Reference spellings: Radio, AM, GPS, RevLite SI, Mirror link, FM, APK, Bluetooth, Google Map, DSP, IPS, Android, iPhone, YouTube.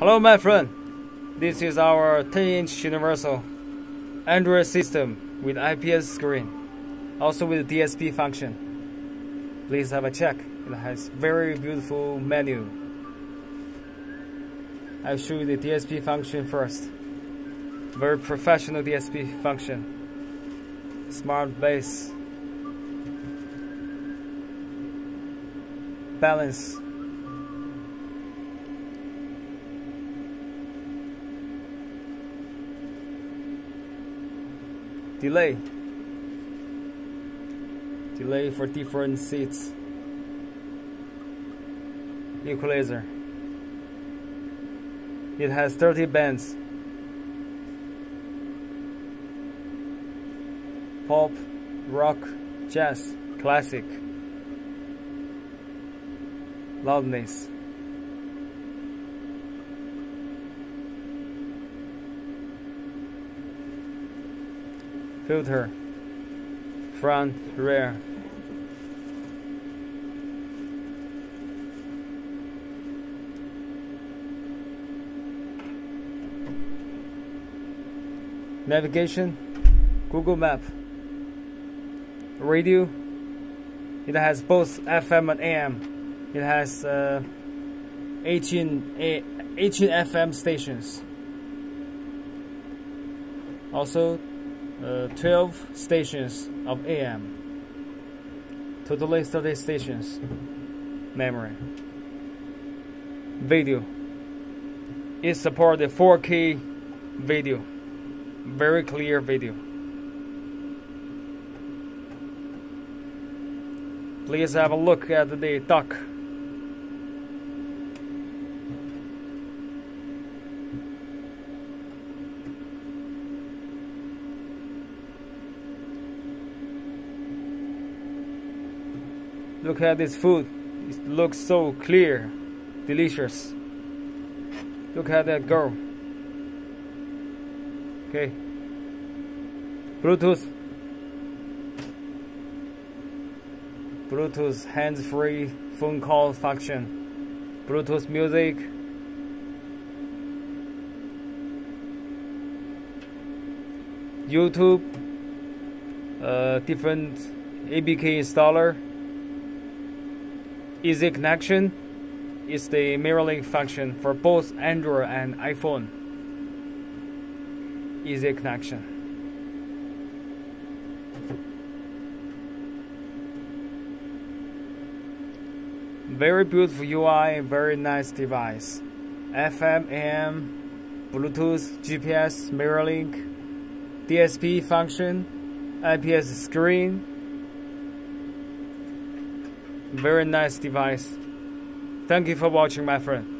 Hello my friend, this is our 10-inch universal Android system with IPS screen, also with DSP function. Please have a check, it has very beautiful menu. I'll show you the DSP function first. Very professional DSP function, smart base, balance, delay for different seats, equalizer. It has 30 bands, pop, rock, jazz, classic, loudness, filter, front, rear, navigation, Google Map, radio. It has both FM and AM. It has 18 FM stations. Also 12 stations of AM, totally 30 stations. Memory, video. It supports the 4K video, very clear video. Please have a look at the dock. Look at this food, it looks so clear, delicious. Look at that girl. Okay. Bluetooth hands-free phone call function, Bluetooth music, YouTube, different APK installer. Easy connection is the mirroring function for both Android and iPhone. Easy connection. Very beautiful UI, very nice device. FM, AM, Bluetooth, GPS, mirror link, DSP function, IPS screen. Very nice device. Thank you for watching, my friend.